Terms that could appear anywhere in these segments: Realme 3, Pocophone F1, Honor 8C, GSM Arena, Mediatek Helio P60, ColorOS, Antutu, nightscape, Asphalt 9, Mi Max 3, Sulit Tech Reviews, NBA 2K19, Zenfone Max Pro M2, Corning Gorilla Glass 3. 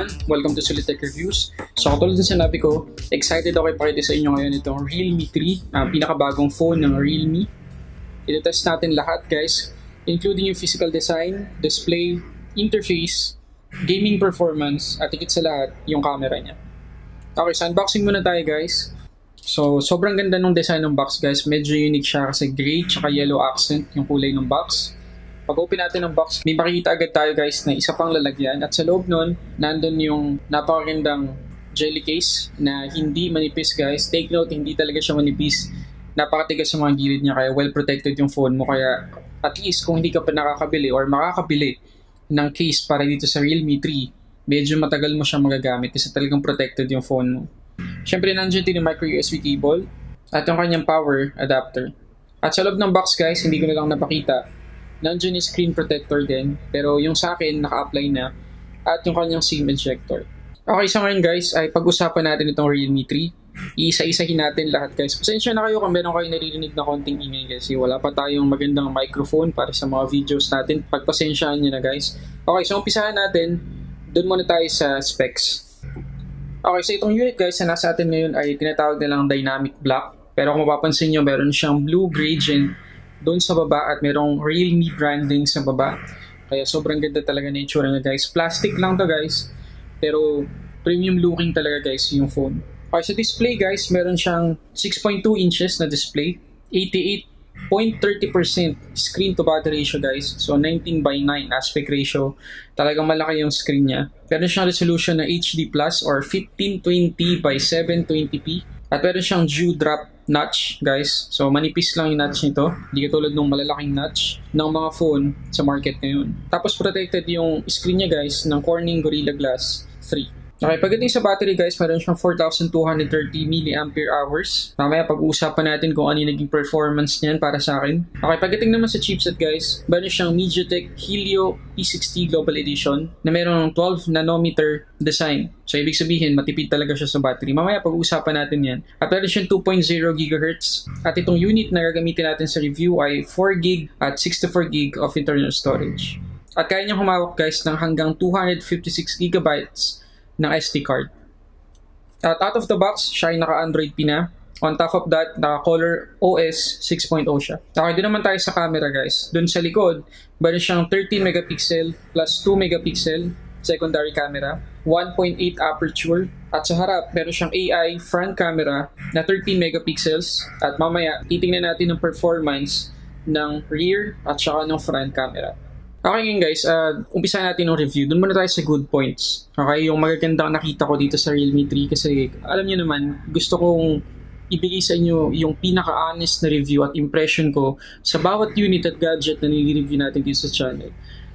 everyone! Welcome to Sulit Tech Reviews. So katulad na sinabi ko, excited ako ipakita sa inyo ngayon itong Realme 3, ang pinakabagong phone ng Realme. Ito-test natin lahat guys, including yung physical design, display, interface, gaming performance, at higit sa lahat, yung camera niya. Okay, so unboxing muna tayo guys. So sobrang ganda ng design ng box guys, medyo unique siya kasi gray tsaka yellow accent yung kulay ng box. Pag-open natin ang box, may makikita agad tayo guys na isa pang lalagyan at sa loob nun, nandun yung napakagandang jelly case na hindi manipis guys. Take note, hindi talaga siya manipis. Napakatigas yung mga gilid niya kaya well protected yung phone mo kaya at least kung hindi ka pa nakakabili or makakabili ng case para dito sa Realme 3, medyo matagal mo siya magagamit kasi talagang protected yung phone mo. Siyempre nandiyan din yung micro USB cable at yung kanyang power adapter. At sa loob ng box guys, hindi ko na lang napakita. Nandiyan yung screen protector din, pero yung sa akin, naka-apply na, at yung kanyang SIM injector. Okay, so ngayon guys, ay pag-usapan natin itong Realme 3. Iisa-isahin natin lahat guys. Pasensya na kayo kung meron kayo naririnig na konting ingay kasi wala pa tayong magandang microphone para sa mga videos natin. Pagpasensyaan nyo na guys. Okay, so umpisahan natin, doon muna tayo sa specs. Okay, so itong unit guys na nasa atin ngayon ay tinatawag nilang Dynamic Black. Pero kung mapapansin nyo, meron siyang blue gradient doon sa baba at merong Realme branding sa baba. Kaya sobrang ganda talaga na itsura niya guys. Plastic lang to guys. Pero premium looking talaga guys yung phone. Okay, sa display guys, meron siyang 6.2 inches na display. 88.30% screen to battery ratio guys. So 19:9 aspect ratio. Talagang malaki yung screen niya. Meron siyang resolution na HD Plus or 1520x720p. At meron siyang dewdrop notch guys, so manipis lang yung notch nito, hindi katulad ng malalaking notch ng mga phone sa market ngayon. Tapos protected yung screen niya guys ng Corning Gorilla Glass 3. Okay, pagdating sa battery guys, meron siyang 4230 mAh. Mamaya pag-uusapan natin kung ano yung naging performance niyan para sa akin. Okay, pagdating naman sa chipset guys, meron siyang Mediatek Helio P60 Global Edition na meron ng 12 nanometer design. So, ibig sabihin, matipid talaga siya sa battery. Mamaya, pag-uusapan natin yan. At meron siyang 2.0 GHz. At itong unit na gagamitin natin sa review ay 4GB at 64GB of internal storage. At kaya niyang humawak guys ng hanggang 256GB ng SD card. At out of the box, siya ay naka-Android P na. On top of that, naka ColorOS 6.0 siya. Okay, doon naman tayo sa camera guys. Doon sa likod, meron siyang 13 megapixel plus 2 megapixel secondary camera, 1.8 aperture, at sa harap meron siyang AI front camera na 13 megapixels at mamaya titingnan natin ang performance ng rear at saka ng front camera. Okay ngayon guys, umpisa natin yung review. Doon muna tayo sa good points. Okay, yung magaganda nakita ko dito sa Realme 3 kasi alam niyo naman, gusto kong ibigay sa inyo yung pinaka-honest na review at impression ko sa bawat unit at gadget na nire-review natin dito sa channel.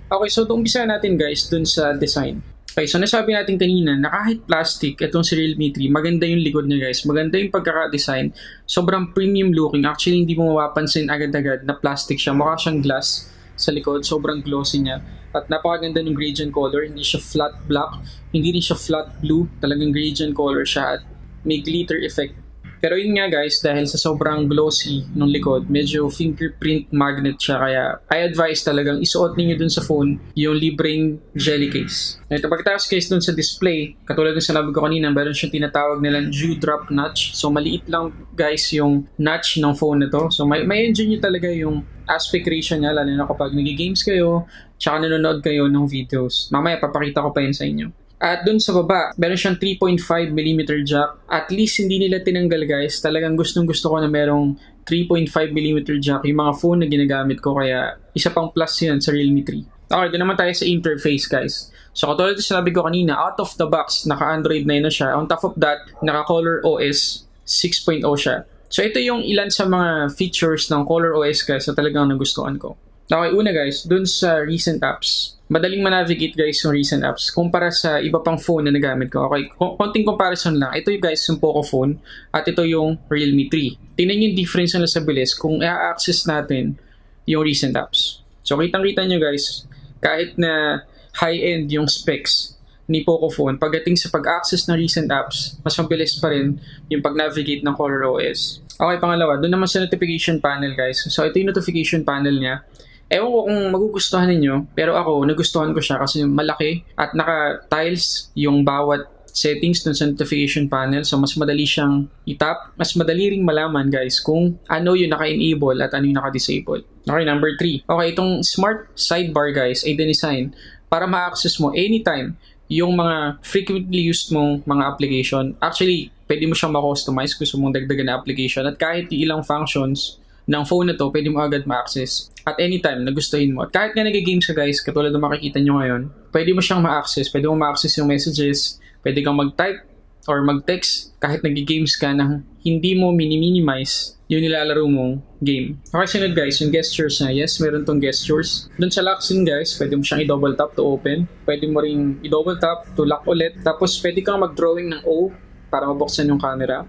Okay, so umpisa natin guys dun sa design. Okay, so nasabi natin kanina na kahit plastic, itong si Realme 3, maganda yung likod niya guys. Maganda yung pagkaka-design. Sobrang premium looking. Actually, hindi mo mapapansin agad-agad na plastic siya. Mukha siyang glass sa likod. Sobrang glossy niya. At napakaganda ng gradient color. Hindi siya flat black. Hindi rin siya flat blue. Talagang gradient color siya at may glitter effect. Pero yun nga guys, dahil sa sobrang glossy ng likod, medyo fingerprint magnet siya. Kaya I advise talagang isuot ninyo dun sa phone yung libreng jelly case. Ito, pagkatapos guys dun sa display, katulad ng sinabi ko kanina, meron siyang tinatawag nilang dewdrop notch. So maliit lang guys yung notch ng phone na to. So may enjoy nyo talaga yung aspect ratio niya, lalo na kapag nag-games kayo, tsaka nanonood kayo ng videos. Mamaya papakita ko pa yun sa inyo. At dun sa baba, meron siyang 3.5mm jack. At least hindi nila tinanggal guys. Talagang gustong-gusto ko na merong 3.5mm jack yung mga phone na ginagamit ko. Kaya isa pang plus yun sa Realme 3. Okay, doon naman tayo sa interface guys. So katulad yung sinabi ko kanina, out of the box, naka-Android 9 na siya. On top of that, naka-ColorOS 6.0 siya. So ito yung ilan sa mga features ng ColorOS guys na talagang nagustuhan ko. Okay, una guys, dun sa recent apps. Madaling manavigate guys yung recent apps kumpara sa iba pang phone na nagamit ko. Okay, konting comparison lang. Ito yung guys yung Pocophone at ito yung Realme 3. Tingnan yung difference na sa bilis kung i-access natin yung recent apps. So, kitang-kita nyo guys, kahit na high-end yung specs ni Pocophone, pagdating sa pag-access ng recent apps, mas mabilis pa rin yung pag-navigate ng ColorOS. Okay, pangalawa, dun naman sa notification panel guys. So, ito yung notification panel niya. Ewan ko kung magugustuhan ninyo, pero ako, nagustuhan ko siya kasi malaki at naka-tiles yung bawat settings ng notification panel. So, mas madali siyang itap. Mas madali ring malaman, guys, kung ano yung naka-enable at ano yung naka-disable. Okay, number 3. Okay, itong smart sidebar, guys, ay dinesign para ma-access mo anytime yung mga frequently used mong mga application. Actually, pwede mo siyang ma-customize kung gusto mong dagdagan na application. At kahit yung ilang functions ng phone na to, pwede mo agad ma-access at anytime na gustuhin mo. At kahit nga nag-games ka, guys, katulad na makikita nyo ngayon, pwede mo siyang ma-access. Pwede mo ma-access yung messages. Pwede kang mag-type or mag-text kahit nag-games ka na hindi mo mini-minimize yung nilalaro mong game. Okay, sunod guys, yung gestures na. Yes, meron tong gestures. Doon sa lock scene guys, pwede mo siyang i-double tap to open. Pwede mo rin i-double tap to lock ulit. Tapos pwede kang mag-drawing ng O para mabuksan yung camera.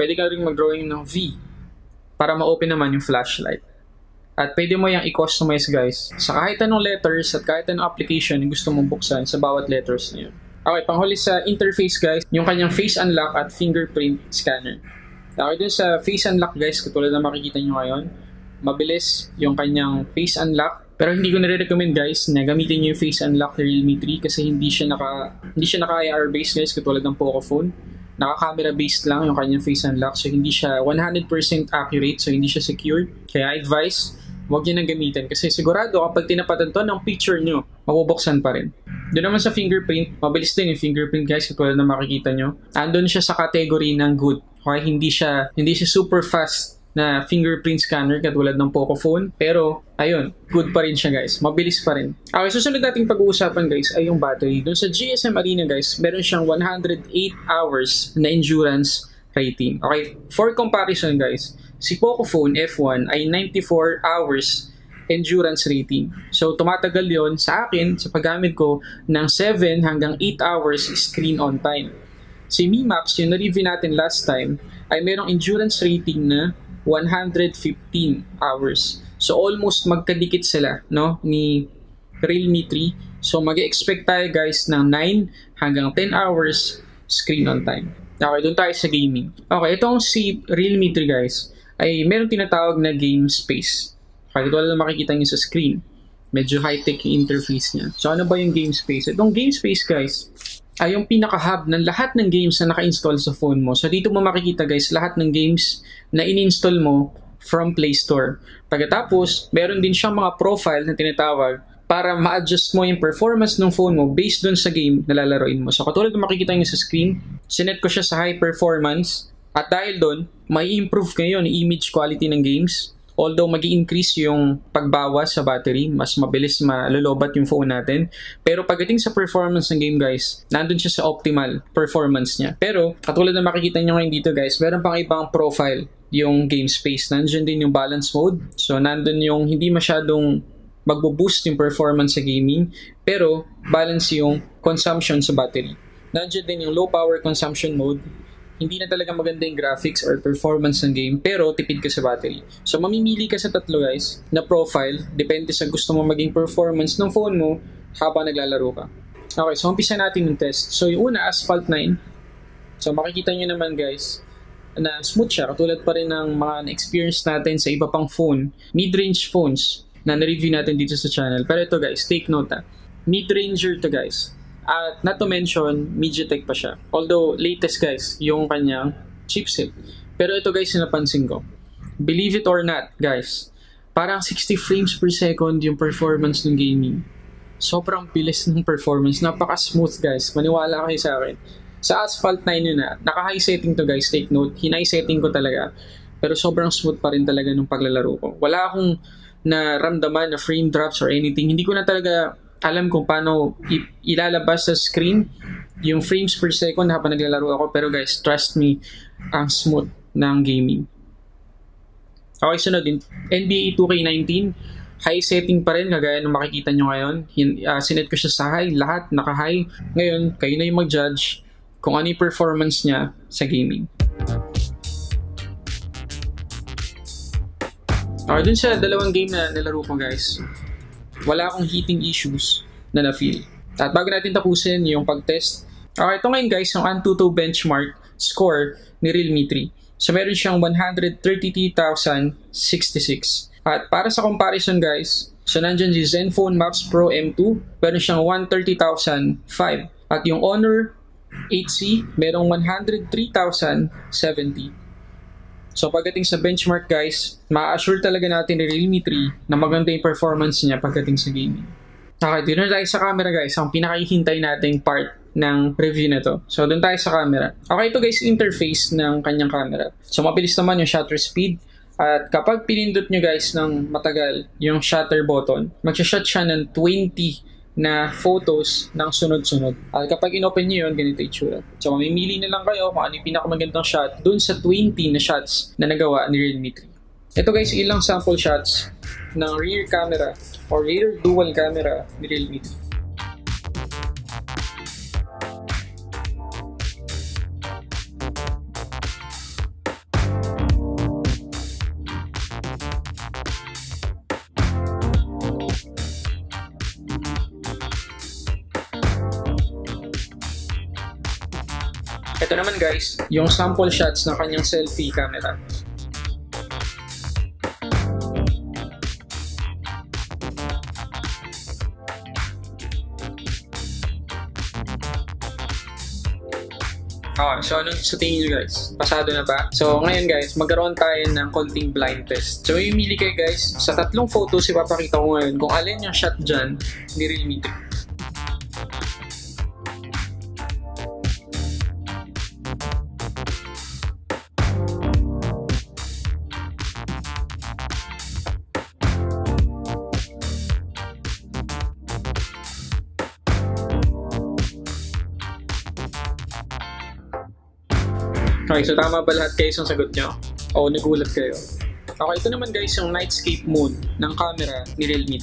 Pwede ka rin mag-drawing ng V para ma-open naman yung flashlight. At pwede mo yung i-customize guys sa kahit anong letters at kahit anong application na gusto mong buksan sa bawat letters na yun. Okay, panghuli sa interface guys, yung kanyang face unlock at fingerprint scanner. Okay, dun sa face unlock guys, katulad na makikita nyo ngayon, mabilis yung kanyang face unlock. Pero hindi ko nare-recommend guys na gamitin nyo yung face unlock ng Realme 3 kasi hindi siya naka IR based guys, katulad ng Pocophone. Naka-camera based lang yung kanyang face unlock, so hindi siya 100% accurate, so hindi siya secure. Kaya advice, huwag nyo nang gamitin kasi sigurado kapag tinapatan to ng picture nyo, mabubuksan pa rin. Doon naman sa fingerprint, mabilis din yung fingerprint guys katulad na makikita nyo. Andun siya sa category ng good. Okay, hindi siya super fast na fingerprint scanner katulad ng Pocophone. Pero, ayun, good pa rin siya guys. Mabilis pa rin. Okay, susunod nating pag-uusapan guys ay yung battery. Doon sa GSM Arena guys, meron siyang 108 hours na endurance rating. Okay, for comparison guys, si Pocophone F1 ay 94 hours endurance rating. So, tumatagal yon sa akin, sa paggamit ko, ng 7 hanggang 8 hours screen on time. Si Mi Max, yung na-review natin last time, ay merong endurance rating na 115 hours. So, almost magkadikit sila, no? Ni Realme 3. So, mag-expect tayo guys ng 9 hanggang 10 hours screen on time. Okay, doon tayo sa gaming. Okay, itong si Realme 3 guys, ay merong tinatawag na game space. Kaya ito wala na makikita nyo sa screen. Medyo high-tech yung interface niya. So, ano ba yung game space? Itong game space, guys, ay yung pinaka-hub ng lahat ng games na naka-install sa phone mo. So, dito mo makikita, guys, lahat ng games na in-install mo from Play Store. Pagkatapos, meron din siyang mga profile na tinatawag para ma-adjust mo yung performance ng phone mo based dun sa game na lalaroin mo. So, katulad na makikita nyo sa screen, sinet ko siya sa high performance. At dahil dun, may improve kayo yung image quality ng games. Although mag-i-increase yung pagbawas sa battery, mas mabilis malulobat yung phone natin. Pero pagdating sa performance ng game guys, nandun siya sa optimal performance niya. Pero katulad na makikita nyo ngayon dito guys, meron pang ibang profile yung game space. Nandun din yung balance mode. So nandun yung hindi masyadong magbo-boost yung performance sa gaming, pero balance yung consumption sa battery. Nandun din yung low power consumption mode. Hindi na talaga maganda yung graphics or performance ng game, pero tipid ka sa battery. So, mamimili ka sa tatlo guys na profile, depende sa gusto mo maging performance ng phone mo habang naglalaro ka. Okay, so umpisa natin yung test. So, yung una, Asphalt 9. So, makikita nyo naman guys na smooth siya, katulad pa rin ng mga na-experience natin sa iba pang phone, mid-range phones na na-review natin dito sa channel. Pero ito guys, take note ha. Mid-ranger to guys. At not to mention, Mediatek pa siya. Although, latest guys, yung kanyang chipset. Pero ito guys, napansin ko. Believe it or not, guys, parang 60 frames per second yung performance ng gaming. Sobrang bilis ng performance. Napaka-smooth guys. Maniwala kayo sa akin. Sa Asphalt 9 yun na. Naka-high setting to guys, take note. Hinay setting ko talaga. Pero sobrang smooth pa rin talaga nung paglalaro ko. Wala akong naramdaman na frame drops or anything. Hindi ko na talaga alam kung paano ilalabas sa screen yung frames per second habang naglalaro ako. Pero guys, trust me, ang smooth ng gaming. Okay, sunod din. NBA 2K19, high setting pa rin, kagaya ng makikita nyo ngayon. Sinet ko siya sa high, lahat naka-high. Ngayon, kayo na yung mag-judge kung ano yung performance niya sa gaming. Okay, dun sa dalawang game na nilaro ko guys, wala akong heating issues na na-feel. At bago natin tapusin yung pag-test, okay, ito ngayon guys, yung Antutu benchmark score ni Realme 3. So, meron siyang 133,066. At para sa comparison guys, so nandiyan si Zenfone Max Pro M2, meron siyang 130,005. At yung Honor 8C, merong 103,070. So pagdating sa benchmark guys, ma-assure talaga natin ni Realme 3 na maganda yung performance niya pagdating sa gaming. Okay, dito na tayo sa camera guys, ang pinakahihintay nating part ng review na to. So doon tayo sa camera. Okay, ito guys, interface ng kanyang camera. So mabilis naman yung shutter speed. At kapag pinindot nyo guys ng matagal yung shutter button, mag-shot siya ng 20 na photos ng sunod-sunod. At kapag in-open nyo yun, ganito yung tsura. So mamimili na lang kayo kung ano yung pinakamagandang shot doon sa 20 na shots na nagawa ni Realme 3. Ito guys, ilang sample shots ng rear camera or rear dual camera ni Realme 3. Ito naman guys, yung sample shots ng kanyang selfie camera. Okay, so ano sa tingin nyo guys? Pasado na ba? So ngayon guys, magkaroon tayo ng konting blind test. So mamili kayo guys, sa tatlong photos ipapakita ko ngayon kung alin yung shot dyan ni Realme 3. Okay, so tama ba lahat kayo sa sagot nyo? O nagulat kayo? Okay, ito naman guys yung nightscape mode ng camera ni Realme 3.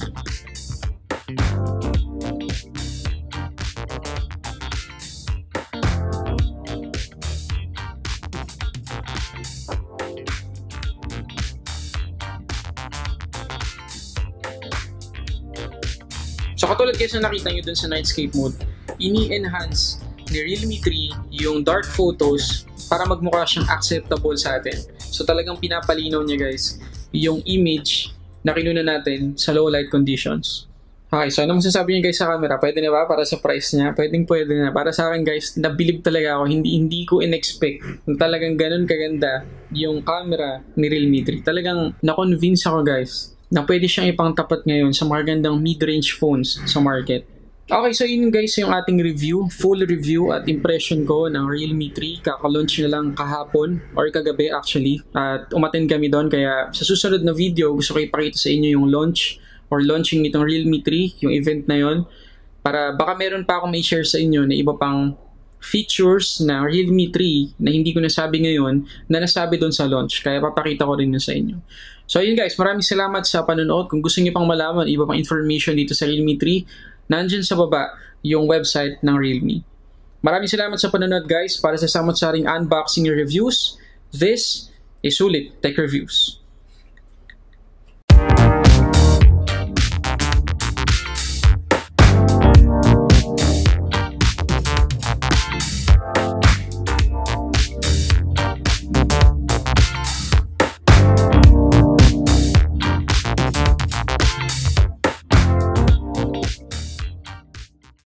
So katulad guys na nakita nyo dun sa nightscape mode, ini-enhance ni Realme 3 yung dark photos para magmukha siyang acceptable sa atin. So talagang pinapalinaw niya guys yung image na kinuha natin sa low light conditions. Okay, so ano masasabi niyo guys sa camera? Pwede na ba para sa price niya? Pwede na. Para sa akin guys, nabilib talaga ako. Hindi ko in-expect na talagang ganun kaganda yung camera ni Realme 3. Talagang na-convince ako guys na pwede siyang ipangtapat ngayon sa mga gandang mid-range phones sa market. Okay, so yun guys yung ating review, full review at impression ko ng Realme 3. Kaka-launch na lang kahapon or kagabi actually. At umaten kami doon, kaya sa susunod na video gusto ko ipakita sa inyo yung launch or launching nitong Realme 3, yung event na yun. Para baka meron pa akong i-share sa inyo na iba pang features na Realme 3 na hindi ko nasabi ngayon na nasabi doon sa launch. Kaya papakita ko rin yun sa inyo. So yun guys, maraming salamat sa panonood. Kung gusto niyo pang malaman iba pang information dito sa Realme 3, nandiyan sa baba yung website ng Realme. Maraming salamat sa panonood guys para sa samot-saring unboxing reviews. This is Sulit Tech Reviews.